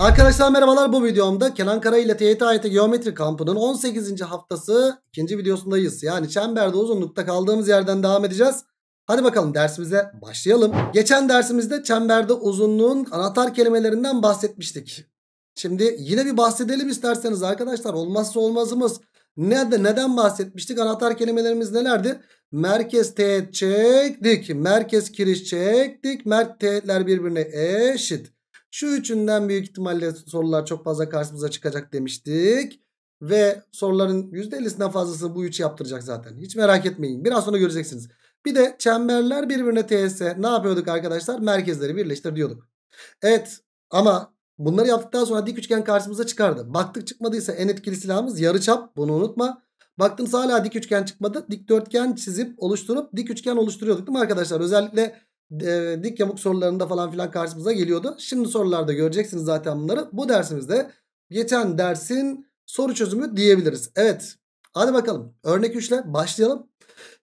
Arkadaşlar merhabalar, bu videomda Kenan Kara ile TYT Geometri kampının 18. haftası 2. videosundayız. Yani çemberde uzunlukta kaldığımız yerden devam edeceğiz. Hadi bakalım dersimize başlayalım. Geçen dersimizde çemberde uzunluğun anahtar kelimelerinden bahsetmiştik. Şimdi yine bir bahsedelim isterseniz arkadaşlar, olmazsa olmazımız. Neden bahsetmiştik? Anahtar kelimelerimiz nelerdi? Merkez teğet çektik, merkez kiriş çektik, teğetler birbirine eşit. Şu üçünden büyük ihtimalle sorular çok fazla karşımıza çıkacak demiştik. Ve soruların %50'sinden fazlası bu üçü yaptıracak zaten. Hiç merak etmeyin. Biraz sonra göreceksiniz. Bir de çemberler birbirine teğetse ne yapıyorduk arkadaşlar? Merkezleri birleştir diyorduk. Evet, ama bunları yaptıktan sonra dik üçgen karşımıza çıkardı. Baktık çıkmadıysa en etkili silahımız yarıçap. Bunu unutma. Baktınız hala dik üçgen çıkmadı. Dikdörtgen çizip oluşturup dik üçgen oluşturuyorduk değil mi arkadaşlar? Özellikle dik yamuk sorularında falan filan karşımıza geliyordu. Şimdi sorularda göreceksiniz zaten bunları. Bu dersimizde geçen dersin soru çözümü diyebiliriz. Evet, hadi bakalım örnek 3 ile başlayalım.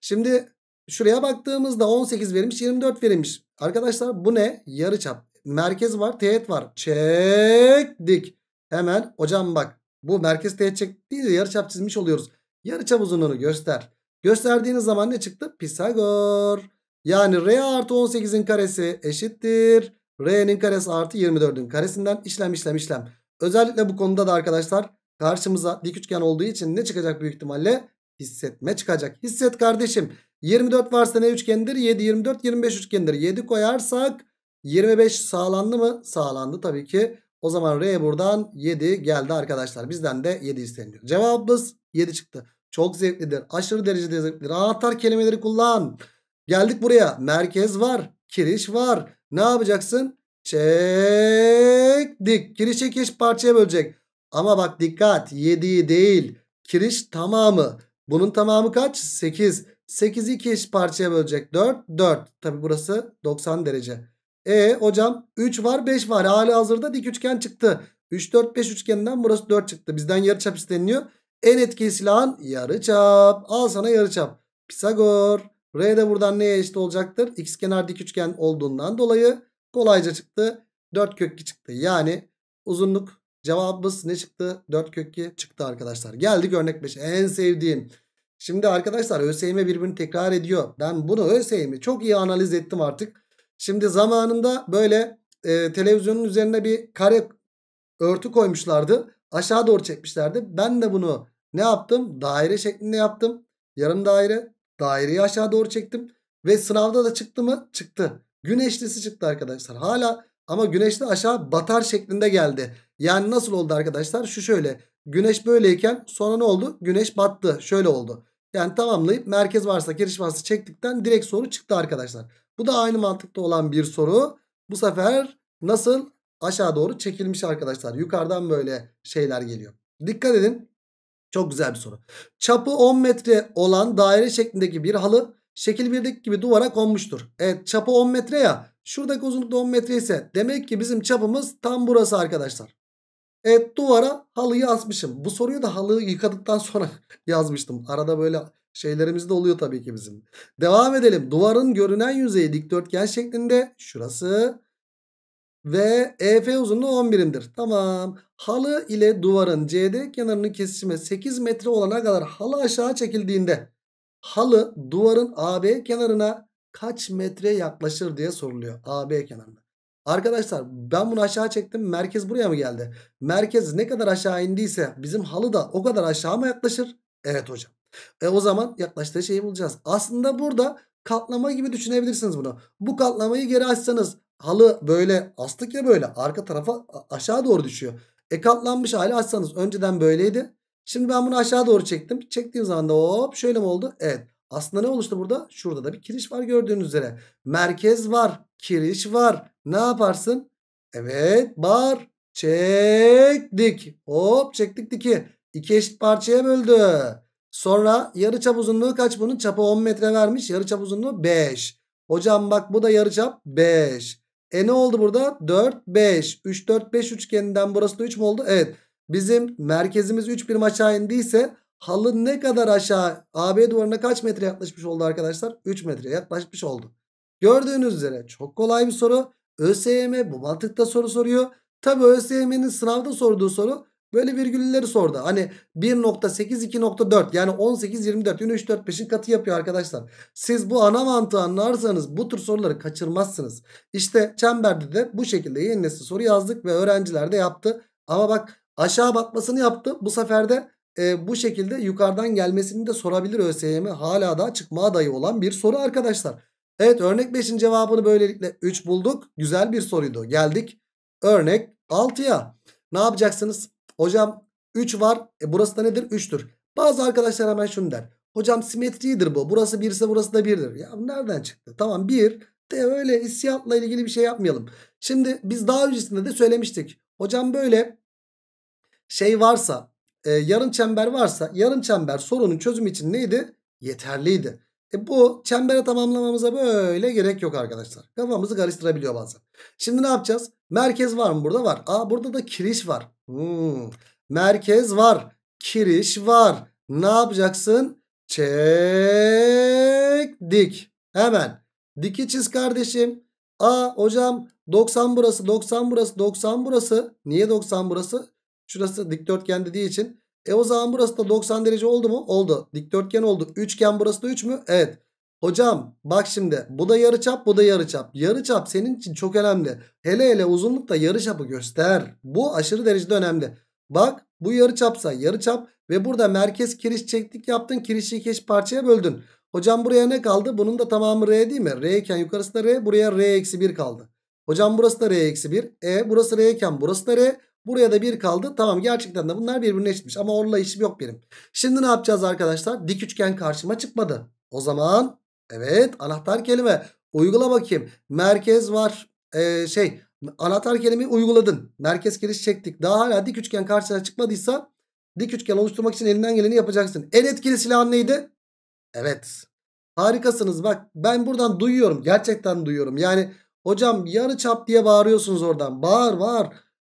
Şimdi şuraya baktığımızda 18 verilmiş, 24 verilmiş. Arkadaşlar bu ne? Yarıçap. Merkez var, teğet var. Çektik. Hemen hocam bak, bu merkez teğet çektik değil de yarıçap çizmiş oluyoruz. Yarıçap uzunluğunu göster. Gösterdiğiniz zaman ne çıktı? Pisagor. Yani R artı 18'in karesi eşittir R'nin karesi artı 24'ün karesinden işlem. Özellikle bu konuda da arkadaşlar karşımıza dik üçgen olduğu için ne çıkacak büyük ihtimalle? Hissetme çıkacak. Hisset kardeşim. 24 varsa ne üçgendir? 7, 24, 25 üçgendir. 7 koyarsak 25 sağlandı mı? Sağlandı tabii ki. O zaman R buradan 7 geldi arkadaşlar. Bizden de 7 isteniyor. Cevabımız 7 çıktı. Çok zevklidir. Aşırı derecede zevklidir. Anahtar kelimeleri kullan. Geldik buraya. Merkez var. Kiriş var. Ne yapacaksın? Çek dik. Kirişi iki parçaya bölecek. Ama bak dikkat. 7'yi değil. Kiriş tamamı. Bunun tamamı kaç? 8. 8'i iki parçaya bölecek. 4. 4. Tabi burası 90 derece. Hocam 3 var, 5 var. Halihazırda dik üçgen çıktı. 3, 4, 5 üçgeninden burası 4 çıktı. Bizden yarıçap isteniyor. En etkili silahın yarıçap. Al sana yarıçap. Pisagor. R de buradan neye eşit olacaktır? İkizkenar dik üçgen olduğundan dolayı kolayca çıktı. 4/2 çıktı. Yani uzunluk cevabımız ne çıktı? 4/2 çıktı arkadaşlar. Geldik örnek 5. En sevdiğim. Şimdi arkadaşlar ÖSYM birbirini tekrar ediyor. Ben bunu ÖSYM'i çok iyi analiz ettim artık. Şimdi zamanında böyle televizyonun üzerine bir kare örtü koymuşlardı. Aşağı doğru çekmişlerdi. Ben de bunu ne yaptım? Daire şeklinde yaptım. Yarım daire. Daireyi aşağı doğru çektim. Ve sınavda da çıktı mı? Çıktı. Güneşlisi çıktı arkadaşlar. Hala ama güneşli aşağı batar şeklinde geldi. Yani nasıl oldu arkadaşlar? Şu şöyle. Güneş böyleyken sonra ne oldu? Güneş battı. Şöyle oldu. Yani tamamlayıp merkez varsa kiriş varsa çektikten direkt soru çıktı arkadaşlar. Bu da aynı mantıkta olan bir soru. Bu sefer nasıl? Aşağı doğru çekilmiş arkadaşlar. Yukarıdan böyle şeyler geliyor. Dikkat edin. Çok güzel bir soru. Çapı 10 metre olan daire şeklindeki bir halı şekil 1'deki gibi duvara konmuştur. Evet, çapı 10 metre ya. Şuradaki uzunluk da 10 metre ise demek ki bizim çapımız tam burası arkadaşlar. Evet, duvara halıyı asmışım. Bu soruyu da halıyı yıkadıktan sonra yazmıştım. Arada böyle şeylerimiz de oluyor tabii ki bizim. Devam edelim. Duvarın görünen yüzeyi dikdörtgen şeklinde. Şurası. Ve EF uzunluğu 10 birimdir. Tamam. Halı ile duvarın CD kenarının kesişimi 8 metre olana kadar halı aşağı çekildiğinde halı duvarın AB kenarına kaç metre yaklaşır diye soruluyor. AB kenarına. Arkadaşlar ben bunu aşağı çektim. Merkez buraya mı geldi? Merkez ne kadar aşağı indiyse bizim halı da o kadar aşağı mı yaklaşır? Evet hocam. O zaman yaklaştığı şeyi bulacağız. Aslında burada katlama gibi düşünebilirsiniz bunu. Bu katlamayı geri açsanız halı böyle astık ya, böyle arka tarafa aşağı doğru düşüyor. Katlanmış hali açsanız önceden böyleydi. Şimdi ben bunu aşağı doğru çektim. Çektiğim zaman da hop şöyle mi oldu? Evet. Aslında ne oluştu burada? Şurada da bir kiriş var gördüğünüz üzere. Merkez var. Kiriş var. Ne yaparsın? Evet. Bar. Çektik. Hop çektik diki. İki eşit parçaya böldü. Sonra yarıçap uzunluğu kaç bunun? Çapı 10 metre vermiş. Yarıçap uzunluğu 5. Hocam bak bu da yarıçap 5. Ne oldu burada? 4, 5. 3, 4, 5 üçgeninden burası da 3 mü oldu? Evet. Bizim merkezimiz 3 birim aşağı indiyse halı ne kadar aşağı AB duvarına kaç metre yaklaşmış oldu arkadaşlar? 3 metre yaklaşmış oldu. Gördüğünüz üzere çok kolay bir soru. ÖSYM bu mantıkta soru soruyor. Tabi ÖSYM'nin sınavda sorduğu soru böyle virgülleri sordu. Hani 1.8 2.4 yani 18 24 3 4 5'in katı yapıyor arkadaşlar. Siz bu ana mantığı anlarsanız bu tür soruları kaçırmazsınız. İşte çemberde de bu şekilde yeni nesil soru yazdık ve öğrenciler de yaptı. Ama bak aşağı batmasını yaptı. Bu sefer de bu şekilde yukarıdan gelmesini de sorabilir ÖSYM. Hala daha çıkma adayı olan bir soru arkadaşlar. Evet, örnek 5'in cevabını böylelikle 3 bulduk. Güzel bir soruydu. Geldik örnek 6'ya. Ne yapacaksınız? Hocam 3 var. Burası da nedir? 3'tür. Bazı arkadaşlar hemen şunu der. Hocam simetridir bu. Burası 1 ise burası da 1'dir. Ya nereden çıktı? Tamam 1 de öyle hissiyatla ilgili bir şey yapmayalım. Şimdi biz daha öncesinde de söylemiştik. Hocam böyle şey varsa, yarım çember varsa yarım çember sorunun çözümü için neydi? Yeterliydi. Bu çembere tamamlamamıza böyle gerek yok arkadaşlar. Kafamızı karıştırabiliyor bazen. Şimdi ne yapacağız? Merkez var mı? Burada var. Aa, burada da kiriş var. Merkez var. Kiriş var. Ne yapacaksın? Çek dik. Hemen. Diki çiz kardeşim. Aa hocam 90 burası, 90 burası, 90 burası. Niye 90 burası? Şurası dikdörtgen dediği için. O zaman burası da 90 derece oldu mu? Oldu. Dikdörtgen oldu. Üçgen burası da 3 mü? Evet. Hocam bak şimdi bu da yarıçap, bu da yarıçap. Yarıçap senin için çok önemli. Hele hele uzunlukta yarıçapı göster. Bu aşırı derecede önemli. Bak bu yarıçapsa yarıçap ve burada merkez kiriş çektik yaptın. Kirişi iki eş parçaya böldün. Hocam buraya ne kaldı? Bunun da tamamı R değil mi? R iken yukarısı da R. Buraya R-1 kaldı. Hocam burası da R-1. Burası R iken burası da R. Buraya da 1 kaldı. Tamam, gerçekten de bunlar birbirine eşitmiş. Ama onunla işim yok benim. Şimdi ne yapacağız arkadaşlar? Dik üçgen karşıma çıkmadı. O zaman evet, anahtar kelime. Uygula bakayım. Merkez var. Anahtar kelimeyi uyguladın. Merkez kiriş çektik. Daha hala dik üçgen karşına çıkmadıysa dik üçgen oluşturmak için elinden geleni yapacaksın. En etkili silahın neydi? Evet. Harikasınız. Bak ben buradan duyuyorum. Gerçekten duyuyorum. Yani hocam yarıçap diye bağırıyorsunuz oradan. Bağır.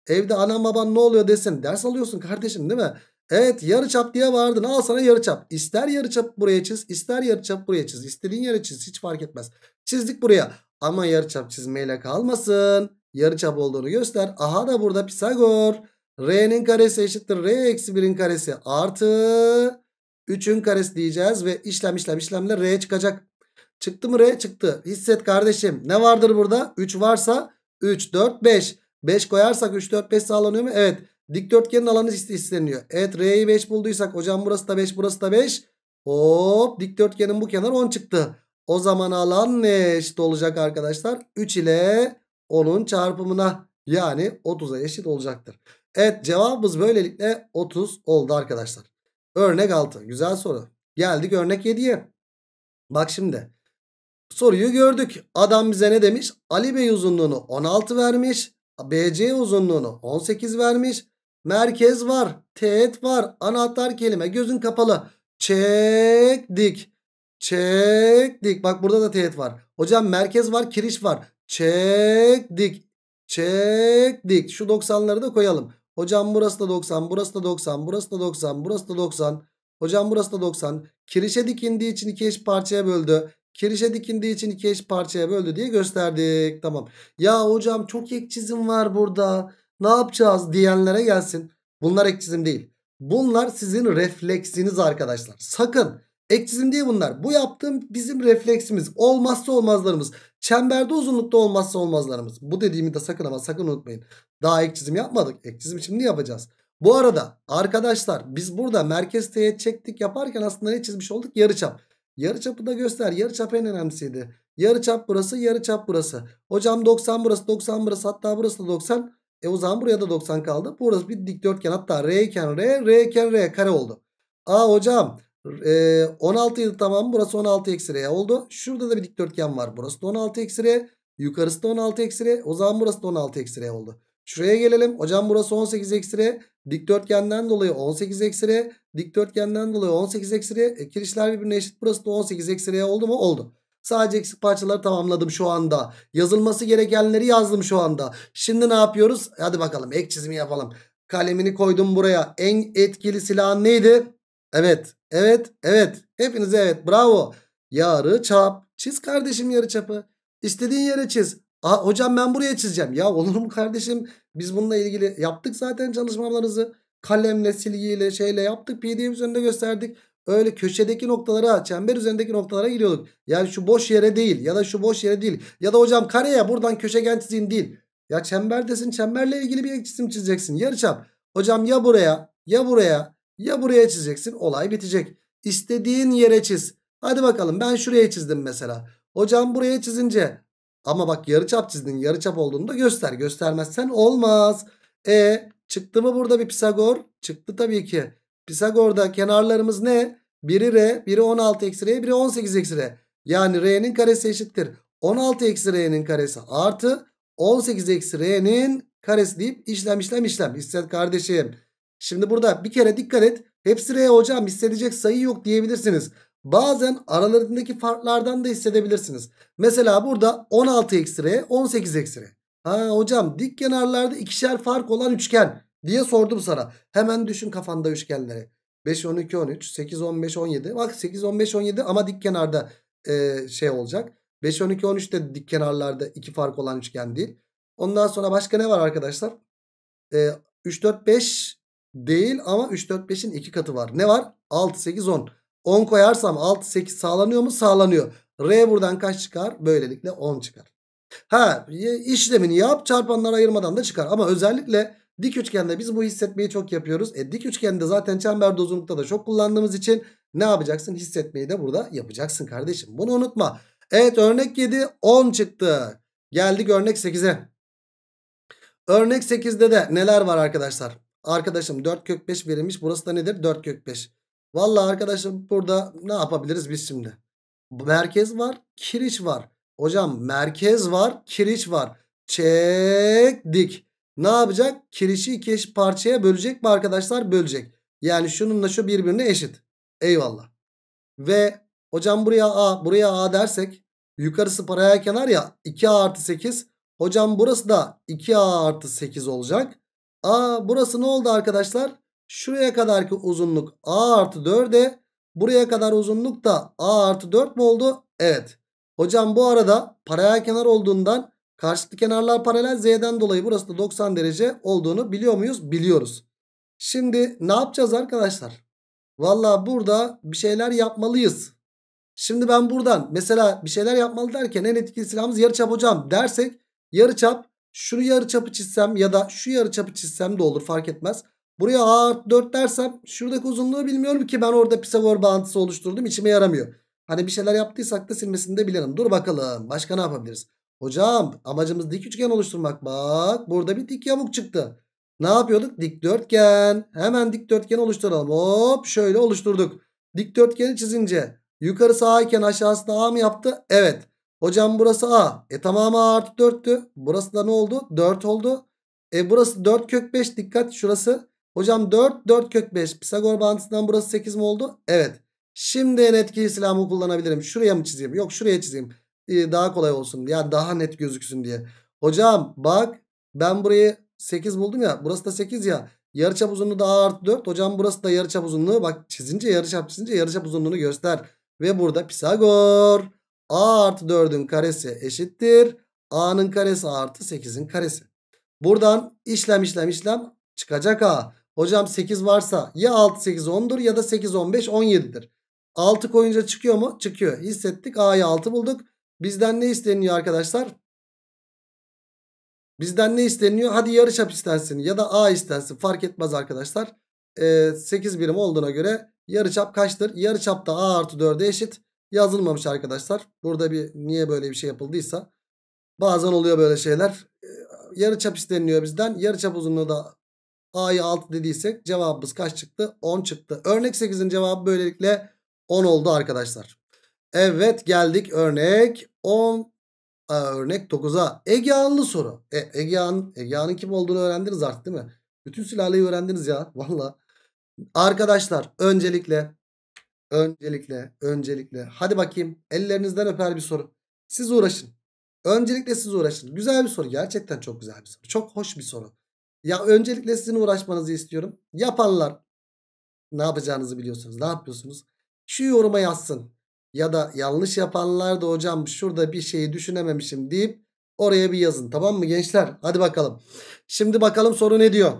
Evde anan baban ne oluyor desin. Ders alıyorsun kardeşim değil mi? Evet, yarıçap diye bağırdın. Al sana yarıçap. İster yarıçap buraya çiz, ister yarıçap buraya çiz. İstediğin yere çiz, hiç fark etmez. Çizdik buraya. Ama yarıçap çizmeyle kalmasın. Yarıçap olduğunu göster. Aha da burada Pisagor. R'nin karesi eşittir R-1'in karesi artı 3'ün karesi diyeceğiz ve işlemle R çıkacak. Çıktı mı R? Çıktı. Hisset kardeşim. Ne vardır burada? 3 varsa 3, 4, 5. 5 koyarsak 3, 4, 5 sağlanıyor mu? Evet. Dikdörtgenin alanı isteniyor. Evet, R'yi 5 bulduysak hocam burası da 5, burası da 5. Hop, dikdörtgenin bu kenarı 10 çıktı. O zaman alan ne eşit olacak arkadaşlar? 3 ile 10'un çarpımına, yani 30'a eşit olacaktır. Evet, cevabımız böylelikle 30 oldu arkadaşlar. Örnek 6. Güzel soru. Geldik örnek 7'ye. Bak şimdi. Soruyu gördük. Adam bize ne demiş? Ali Bey uzunluğunu 16 vermiş. BC uzunluğunu 18 vermiş. Merkez var. Teğet var. Anahtar kelime. Gözün kapalı. Çek dik. Çek dik. Bak burada da teğet var. Hocam merkez var. Kiriş var. Çek dik. Çek dik. Şu 90'ları da koyalım. Hocam burası da 90. Burası da 90. Burası da 90. Burası da 90. Hocam burası da 90. Kirişe dikindiği için iki eş parçaya böldü. Kirişe dikindiği için iki eş parçaya böldü diye gösterdik. Tamam. Ya hocam çok ek çizim var burada. Ne yapacağız diyenlere gelsin. Bunlar ek çizim değil. Bunlar sizin refleksiniz arkadaşlar. Sakın. Ek çizim değil bunlar. Bu yaptığım bizim refleksimiz. Olmazsa olmazlarımız. Çemberde uzunlukta olmazsa olmazlarımız. Bu dediğimi de sakın ama sakın unutmayın. Daha ek çizim yapmadık. Ek çizim şimdi yapacağız. Bu arada arkadaşlar biz burada merkez teğet çektik yaparken aslında ne çizmiş olduk? Yarıçap. Yarıçapı da göster. Yarıçap en önemlisiydi. Yarıçap burası, yarıçap burası. Hocam 90 burası, 90 burası, hatta burası da 90. O zaman buraya da 90 kaldı. Burası bir dikdörtgen, hatta R iken R, R iken R kare oldu. Aa hocam 16 idi, tamam, burası 16 eksi R oldu. Şurada da bir dikdörtgen var. Burası da 16 eksi R. Yukarısı da 16 eksi R. O zaman burası da 16 eksi R oldu. Şuraya gelelim. Hocam burası 18 eksi R. Dikdörtgenden dolayı 18 eksi R. Dikdörtgenden dolayı 18 eksi R. Kirişler birbirine eşit. Burası da 18 eksi R oldu mu? Oldu. Sadece eksik parçaları tamamladım şu anda. Yazılması gerekenleri yazdım şu anda. Şimdi ne yapıyoruz? Hadi bakalım ek çizimi yapalım. Kalemini koydum buraya. En etkili silahın neydi? Evet. Evet. Evet. Hepinize evet. Bravo. Yarı çap. Çiz kardeşim yarı çapı. İstediğin yere çiz. Aa hocam ben buraya çizeceğim. Ya olur mu kardeşim? Biz bununla ilgili yaptık zaten çalışmalarınızı. Kalemle, silgiyle, şeyle yaptık. PDF üzerinde gösterdik. Öyle köşedeki noktalara, çember üzerindeki noktalara giriyorduk. Yani şu boş yere değil ya da şu boş yere değil. Ya da hocam kareye buradan köşegen çizeyim değil. Ya çemberdesin, çemberle ilgili bir çizim çizeceksin. Yarıçap. Hocam ya buraya, ya buraya, ya buraya çizeceksin. Olay bitecek. İstediğin yere çiz. Hadi bakalım ben şuraya çizdim mesela. Hocam buraya çizince ama bak yarıçap çizdin. Yarıçap olduğunu da göster. Göstermezsen olmaz. Çıktı mı burada bir Pisagor? Çıktı tabii ki. Pisagor'da kenarlarımız ne? Biri r, biri 16 eksi r, biri 18 eksi r. Yani r'nin karesi eşittir 16 eksi r'nin karesi artı 18 eksi r'nin karesi deyip işlem. Hisset kardeşim. Şimdi burada bir kere dikkat et. Hepsi r hocam, hissedecek sayı yok diyebilirsiniz. Bazen aralarındaki farklardan da hissedebilirsiniz. Mesela burada 16 eksi r, 18 eksi r. Ha hocam dik kenarlarda ikişer fark olan üçgen diye sordum sana. Hemen düşün kafanda üçgenleri. 5, 12, 13, 8, 15, 17. Bak 8, 15, 17 ama dik kenarda şey olacak. 5, 12, 13 de dik kenarlarda iki fark olan üçgen değil. Ondan sonra başka ne var arkadaşlar? 3, 4, 5 değil ama 3, 4, 5'in 2 katı var. Ne var? 6, 8, 10. 10 koyarsam 6, 8 sağlanıyor mu? Sağlanıyor. R buradan kaç çıkar? Böylelikle 10 çıkar. Ha işlemini yap, çarpanları ayırmadan da çıkar. Ama özellikle dik üçgende biz bu hissetmeyi çok yapıyoruz. Dik üçgende zaten çemberde uzunlukta da çok kullandığımız için ne yapacaksın? Hissetmeyi de burada yapacaksın kardeşim. Bunu unutma. Evet örnek 7, 10 çıktı. Geldik örnek 8'e. Örnek 8'de de neler var arkadaşlar? Arkadaşım 4 kök 5 verilmiş. Burası da nedir? 4 kök 5. Valla arkadaşım burada ne yapabiliriz biz şimdi? Merkez var, kiriş var. Hocam merkez var, kiriş var. Çektik. Ne yapacak? Kirişi iki eşit parçaya bölecek mi arkadaşlar? Bölecek. Yani şununla şu birbirine eşit. Eyvallah. Ve hocam buraya A, buraya A dersek yukarısı paralel kenar ya, 2A artı 8. Hocam burası da 2A artı 8 olacak. A burası ne oldu arkadaşlar? Şuraya kadarki uzunluk A artı 4'e. Buraya kadar uzunluk da A artı 4 mü oldu? Evet. Hocam bu arada paralel kenar olduğundan karşılıklı kenarlar paralel, Z'den dolayı burası da 90 derece olduğunu biliyor muyuz? Biliyoruz. Şimdi ne yapacağız arkadaşlar? Valla burada bir şeyler yapmalıyız. Şimdi ben buradan mesela bir şeyler yapmalı derken en etkili silahımız yarıçap hocam dersek, yarıçap, şunu yarıçapı çizsem ya da şu yarıçapı çizsem de olur, fark etmez. Buraya A artı 4 dersem şuradaki uzunluğu bilmiyorum ki, ben orada Pisagor bağıntısı oluşturdum, içime yaramıyor. Hani bir şeyler yaptıysak da silmesini de bilirim. Dur bakalım başka ne yapabiliriz? Hocam amacımız dik üçgen oluşturmak. Bak burada bir dik yamuk çıktı. Ne yapıyorduk? Dikdörtgen. Hemen dikdörtgen oluşturalım. Hop şöyle oluşturduk. Dikdörtgeni çizince yukarısı A iken aşağısına A mı yaptı? Evet. Hocam burası A. Tamam A artı 4'tü. Burası da ne oldu? 4 oldu. Burası 4 kök 5. Dikkat şurası. Hocam 4, 4 kök 5. Pisagor bağıntısından burası 8 mi oldu? Evet. Şimdi en etkili silahımı kullanabilirim. Şuraya mı çizeyim? Yok şuraya çizeyim. Daha kolay olsun. Yani daha net gözüksün diye. Hocam bak ben burayı 8 buldum ya. Burası da 8 ya. Yarıçap uzunluğu da A artı 4. Hocam burası da yarıçap uzunluğu. Bak çizince yarıçap uzunluğunu göster. Ve burada Pisagor. A artı 4'ün karesi eşittir A'nın karesi artı 8'in karesi. Buradan işlem çıkacak A. Hocam 8 varsa ya 6, 8, 10'dur ya da 8, 15, 17'dir. 6 koyunca çıkıyor mu? Çıkıyor. Hissettik. A'yı 6 bulduk. Bizden ne isteniyor arkadaşlar? Bizden ne isteniyor? Hadi yarıçap istensin ya da A istensin. Fark etmez arkadaşlar. 8 birim olduğuna göre yarıçap kaçtır? Yarıçap da A artı 4'e eşit. Yazılmamış arkadaşlar. Burada bir niye böyle bir şey yapıldıysa. Bazen oluyor böyle şeyler. Yarıçap isteniyor bizden. Yarıçap uzunluğu da A'yı 6 dediysek cevabımız kaç çıktı? 10 çıktı. Örnek 8'in cevabı böylelikle 10 oldu arkadaşlar. Evet geldik örnek 10, örnek 9'a. Egehan'lı soru. Egehan'ın kim olduğunu öğrendiniz artık değil mi? Bütün sülaleyi öğrendiniz ya valla. Arkadaşlar öncelikle hadi bakayım ellerinizden öper bir soru. Siz uğraşın. Öncelikle siz uğraşın. Güzel bir soru, gerçekten çok güzel bir soru. Çok hoş bir soru. Ya öncelikle sizin uğraşmanızı istiyorum. Yapanlar ne yapacağınızı biliyorsunuz. Ne yapıyorsunuz? Şu yoruma yazsın. Ya da yanlış yapanlar da hocam şurada bir şeyi düşünememişim deyip Oraya bir yazın, tamam mı gençler? Hadi bakalım. Şimdi bakalım soru ne diyor?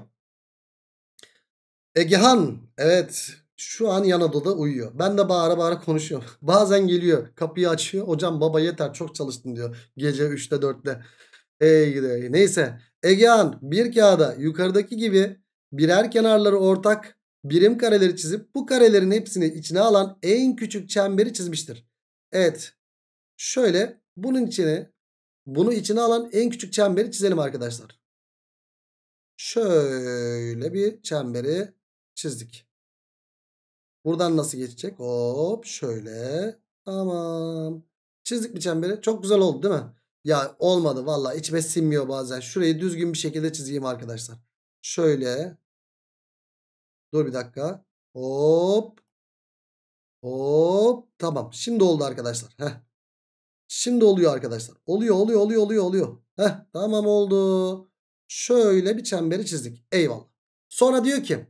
Egehan, evet, şu an yan odada uyuyor. Ben de bağıra bağıra konuşuyorum. Bazen geliyor, kapıyı açıyor. Hocam baba yeter, çok çalıştın diyor. Gece 3'te 4'te. Neyse. Egehan bir kağıda yukarıdaki gibi birer kenarları ortak birim kareleri çizip bu karelerin hepsini içine alan en küçük çemberi çizmiştir. Evet. Şöyle bunun içine, bunu içine alan en küçük çemberi çizelim arkadaşlar. Şöyle bir çemberi çizdik. Buradan nasıl geçecek? Hop şöyle. Tamam. Çizdik bir çemberi. Çok güzel oldu değil mi? Ya olmadı valla, içime sinmiyor bazen. Şurayı düzgün bir şekilde çizeyim arkadaşlar. Şöyle. Dur bir dakika. Hop. Hop. Tamam. Şimdi oldu arkadaşlar. Heh. Şimdi oluyor arkadaşlar. Oluyor. Heh. Tamam oldu. Şöyle bir çemberi çizdik. Eyvallah. Sonra diyor ki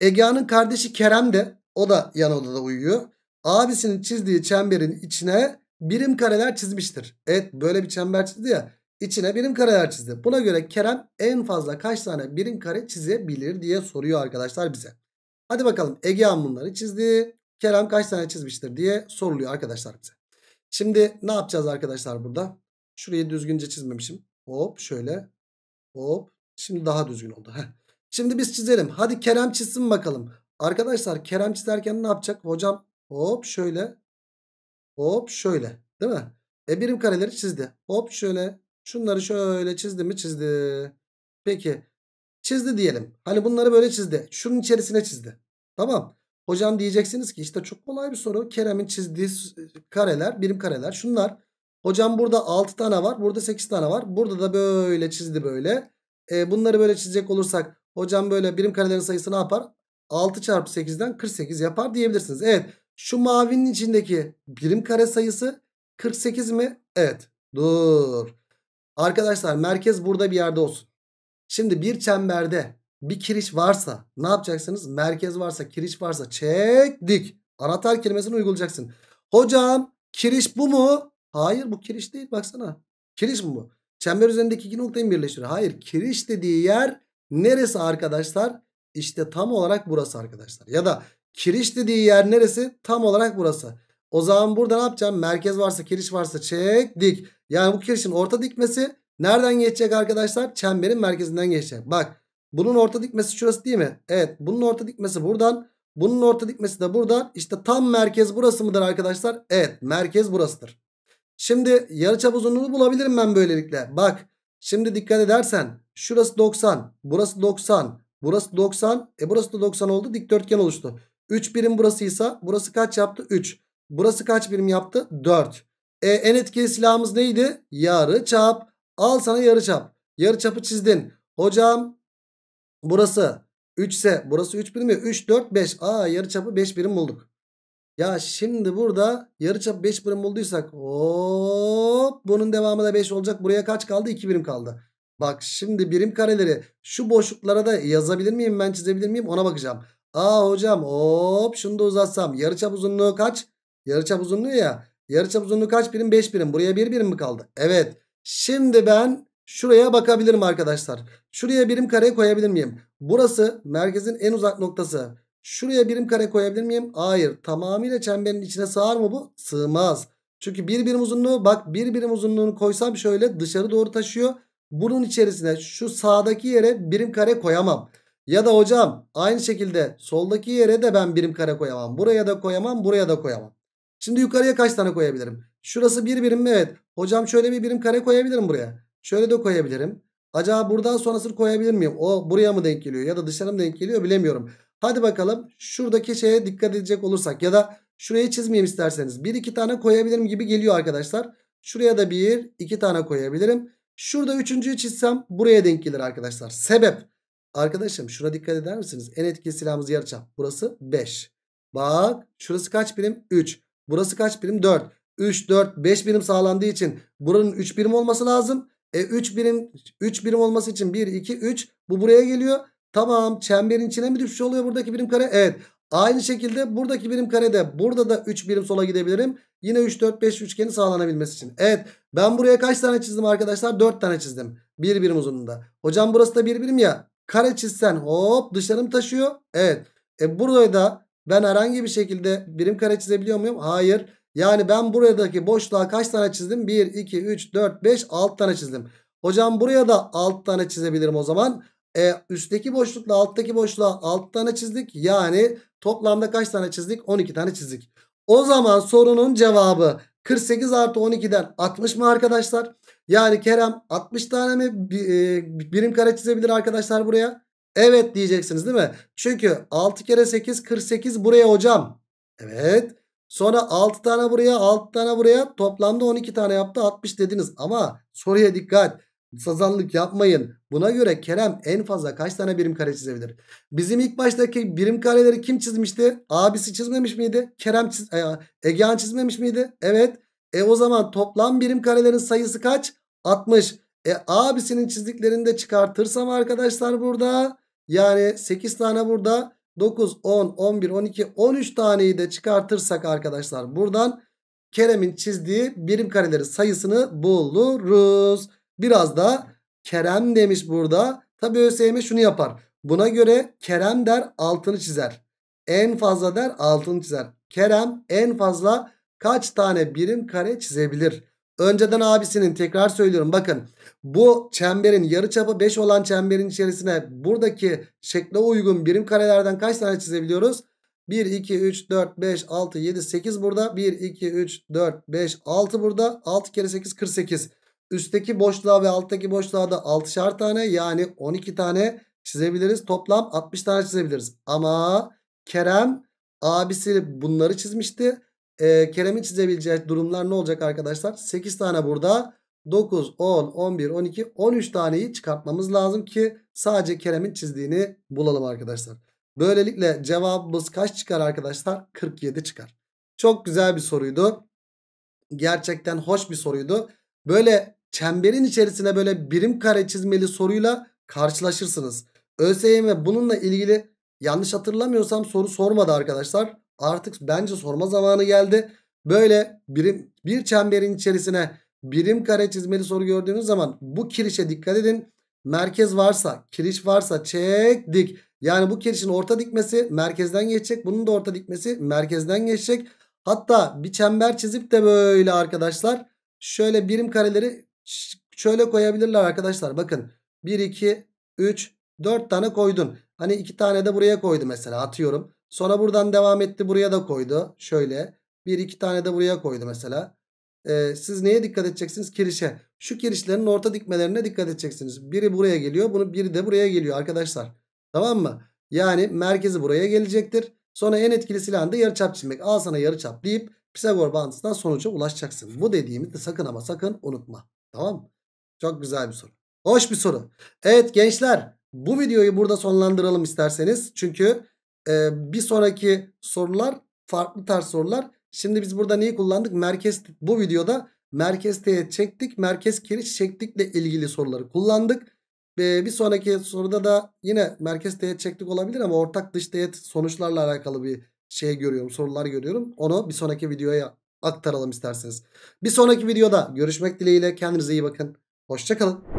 Egehan'ın kardeşi Kerem de, o da yan odada uyuyor. Abisinin çizdiği çemberin içine birim kareler çizmiştir. Evet, böyle bir çember çizdi ya, içine birim kareler çizdi. Buna göre Kerem en fazla kaç tane birim kare çizebilir diye soruyor arkadaşlar bize. Hadi bakalım, Egehan bunları çizdi, Kerem kaç tane çizmiştir diye soruluyor arkadaşlar bize. Şimdi ne yapacağız arkadaşlar burada? Şurayı düzgünce çizmemişim. Hop şöyle. Hop. Şimdi daha düzgün oldu. Heh. Şimdi biz çizelim. Hadi Kerem çizsin bakalım. Arkadaşlar Kerem çizerken ne yapacak? Hocam hop şöyle. Hop şöyle. Değil mi? Birim kareleri çizdi. Hop şöyle. Şunları şöyle çizdi mi? Çizdi. Peki. Çizdi diyelim. Hani bunları böyle çizdi. Şunun içerisine çizdi. Tamam. Hocam diyeceksiniz ki işte çok kolay bir soru. Kerem'in çizdiği kareler, birim kareler şunlar. Hocam burada 6 tane var. Burada 8 tane var. Burada da böyle çizdi böyle. Bunları böyle çizecek olursak hocam böyle birim karelerin sayısı ne yapar? 6 çarpı 8'den 48 yapar diyebilirsiniz. Evet. Şu mavinin içindeki birim kare sayısı 48 mi? Evet. Dur. Arkadaşlar merkez burada bir yerde olsun. Şimdi bir çemberde bir kiriş varsa ne yapacaksınız? Merkez varsa, kiriş varsa çek dik. Anahtar kelimesini uygulayacaksın. Hocam kiriş bu mu? Hayır, bu kiriş değil, baksana. Kiriş mi bu? Çember üzerindeki iki noktayı birleştiriyor. Hayır, kiriş dediği yer neresi arkadaşlar? İşte tam olarak burası arkadaşlar. Ya da kiriş dediği yer neresi? Tam olarak burası. O zaman burada ne yapacağım? Merkez varsa, kiriş varsa çek dik. Yani bu kirişin orta dikmesi nereden geçecek arkadaşlar? Çemberin merkezinden geçecek. Bak, bunun orta dikmesi şurası değil mi? Evet, bunun orta dikmesi buradan. Bunun orta dikmesi de buradan. İşte tam merkez burası mıdır arkadaşlar? Evet, merkez burasıdır. Şimdi yarıçap uzunluğunu bulabilirim ben böylelikle. Bak şimdi dikkat edersen şurası 90, burası 90, burası 90, burası da 90 oldu, dikdörtgen oluştu. 3 birim burasıysa burası kaç yaptı? 3. Burası kaç birim yaptı? 4. En etkili silahımız neydi? Yarıçap. Al sana yarıçap. Yarıçapı çizdin. Hocam burası 3 ise burası 3 birim ya. 3, 4, 5. Yarıçapı 5 birim bulduk. Ya şimdi burada yarıçapı 5 birim bulduysak hop, bunun devamı da 5 olacak. Buraya kaç kaldı? 2 birim kaldı. Bak şimdi birim kareleri şu boşluklara da yazabilir miyim ben, çizebilir miyim, ona bakacağım. Hocam hop şunu da uzatsam yarıçap uzunluğu kaç? Yarıçap uzunluğu ya. Yarıçap uzunluğu kaç birim? 5 birim. Buraya 1 birim mi kaldı? Evet. Şimdi ben şuraya bakabilirim arkadaşlar. Şuraya birim kare koyabilir miyim? Burası merkezin en uzak noktası. Şuraya birim kare koyabilir miyim? Hayır. Tamamıyla çemberin içine sığar mı bu? Sığmaz. Çünkü bir birim uzunluğu, bak bir birim uzunluğunu koysam şöyle dışarı doğru taşıyor. Bunun içerisine şu sağdaki yere birim kare koyamam. Ya da hocam aynı şekilde soldaki yere de ben birim kare koyamam. Buraya da koyamam, buraya da koyamam. Şimdi yukarıya kaç tane koyabilirim? Şurası bir birim mi? Evet. Hocam şöyle bir birim kare koyabilirim buraya. Şöyle de koyabilirim. Acaba buradan sonrasını koyabilir miyim? O buraya mı denk geliyor ya da dışarı mı denk geliyor bilemiyorum. Hadi bakalım şuradaki şeye dikkat edecek olursak ya da şurayı çizmeyeyim isterseniz. 1-2 tane koyabilirim gibi geliyor arkadaşlar. Şuraya da 1-2 tane koyabilirim. Şurada üçüncüyü çizsem buraya denk gelir arkadaşlar. Sebep. Arkadaşım şuna dikkat eder misiniz? En etkili silahımız yarıçap. Burası 5. Bak şurası kaç birim? 3. Burası kaç birim? 4. 3, 4, 5 birim sağlandığı için buranın 3 birim olması lazım. 3 birim olması için 1, 2, 3. Bu buraya geliyor. Tamam, çemberin içine mi düşmüş oluyor buradaki birim kare? Evet. Aynı şekilde buradaki birim karede, burada da 3 birim sola gidebilirim. Yine 3, 4, 5 üçgeni sağlanabilmesi için. Evet, ben buraya kaç tane çizdim arkadaşlar? 4 tane çizdim. 1 birim uzunluğunda. Hocam burası da 1 birim ya. Kare çizsen hop dışarım taşıyor. Evet. Buraya da ben herhangi bir şekilde birim kare çizebiliyor muyum? Hayır. Yani ben buradaki boşluğa kaç tane çizdim? 1, 2, 3, 4, 5, 6 tane çizdim. Hocam buraya da 6 tane çizebilirim o zaman. Üstteki boşlukla alttaki boşluğa 6 tane çizdik. Yani toplamda kaç tane çizdik? 12 tane çizdik. O zaman sorunun cevabı 48 artı 12'den 60 mı arkadaşlar? Yani Kerem 60 tane mi birim kare çizebilir arkadaşlar buraya? Evet diyeceksiniz değil mi? Çünkü 6 kere 8 48 buraya hocam. Evet. Sonra 6 tane buraya, 6 tane buraya, toplamda 12 tane yaptı, 60 dediniz. Ama soruya dikkat, sazanlık yapmayın. Buna göre Kerem en fazla kaç tane birim kare çizebilir? Bizim ilk baştaki birim kareleri kim çizmişti? Abisi çizmemiş miydi? Egehan çizmemiş miydi? Evet. O zaman toplam birim karelerin sayısı kaç? 60. Abisinin çizdiklerini de çıkartırsam arkadaşlar burada, yani 8 tane burada, 9, 10, 11, 12, 13 taneyi de çıkartırsak arkadaşlar buradan Kerem'in çizdiği birim kareleri sayısını buluruz. Biraz da Kerem demiş burada. Tabii ÖSYM şunu yapar. Buna göre Kerem der altını çizer. En fazla der altını çizer. Kerem en fazla kaç tane birim kare çizebilir? Önceden abisinin, tekrar söylüyorum bakın, bu çemberin yarıçapı 5 olan çemberin içerisine buradaki şekle uygun birim karelerden kaç tane çizebiliyoruz? 1, 2, 3, 4, 5, 6, 7, 8 burada. 1, 2, 3, 4, 5, 6 burada. 6 kere 8, 48. Üstteki boşluğa ve alttaki boşluğa da 6'şar tane, yani 12 tane çizebiliriz. Toplam 60 tane çizebiliriz. Ama Kerem, abisi bunları çizmişti. Kerem'in çizebileceği durumlar ne olacak arkadaşlar? 8 tane burada, 9, 10, 11, 12, 13 taneyi çıkartmamız lazım ki sadece Kerem'in çizdiğini bulalım arkadaşlar. Böylelikle cevabımız kaç çıkar arkadaşlar? 47 çıkar. Çok güzel bir soruydu. Gerçekten hoş bir soruydu. Böyle çemberin içerisine böyle birim kare çizmeli soruyla karşılaşırsınız. ÖSYM bununla ilgili yanlış hatırlamıyorsam soru sormadı arkadaşlar. Artık bence sorma zamanı geldi. Böyle bir çemberin içerisine birim kare çizmeli soru gördüğünüz zaman bu kirişe dikkat edin. Merkez varsa, kiriş varsa çek dik. Yani bu kirişin orta dikmesi merkezden geçecek. Bunun da orta dikmesi merkezden geçecek. Hatta bir çember çizip de böyle arkadaşlar şöyle birim kareleri şöyle koyabilirler arkadaşlar. Bakın 1, 2, 3, 4 tane koydun. Hani 2 tane de buraya koydu mesela, atıyorum. Sonra buradan devam etti, buraya da koydu. Şöyle 1, 2 tane de buraya koydu mesela. Siz neye dikkat edeceksiniz? Kirişe. Şu kirişlerin orta dikmelerine dikkat edeceksiniz. Biri buraya geliyor, biri de buraya geliyor arkadaşlar. Tamam mı? Yani merkezi buraya gelecektir. Sonra en etkili silahın da yarıçap çizmek. Al sana yarıçap deyip Pisagor bağıntısından sonuca ulaşacaksın. Bu dediğimi de sakın ama sakın unutma. Tamam mı? Çok güzel bir soru. Hoş bir soru. Evet gençler, bu videoyu burada sonlandıralım isterseniz. Çünkü bir sonraki sorular farklı tarz sorular. Şimdi biz burada neyi kullandık? Bu videoda merkez teğet çektik. Merkez kiriş çektikle ilgili soruları kullandık. Bir sonraki soruda da yine merkez teğet çektik olabilir ama ortak dış teğet sonuçlarla alakalı bir görüyorum, sorular görüyorum. Onu bir sonraki videoya aktaralım isterseniz. Bir sonraki videoda görüşmek dileğiyle. Kendinize iyi bakın. Hoşça kalın.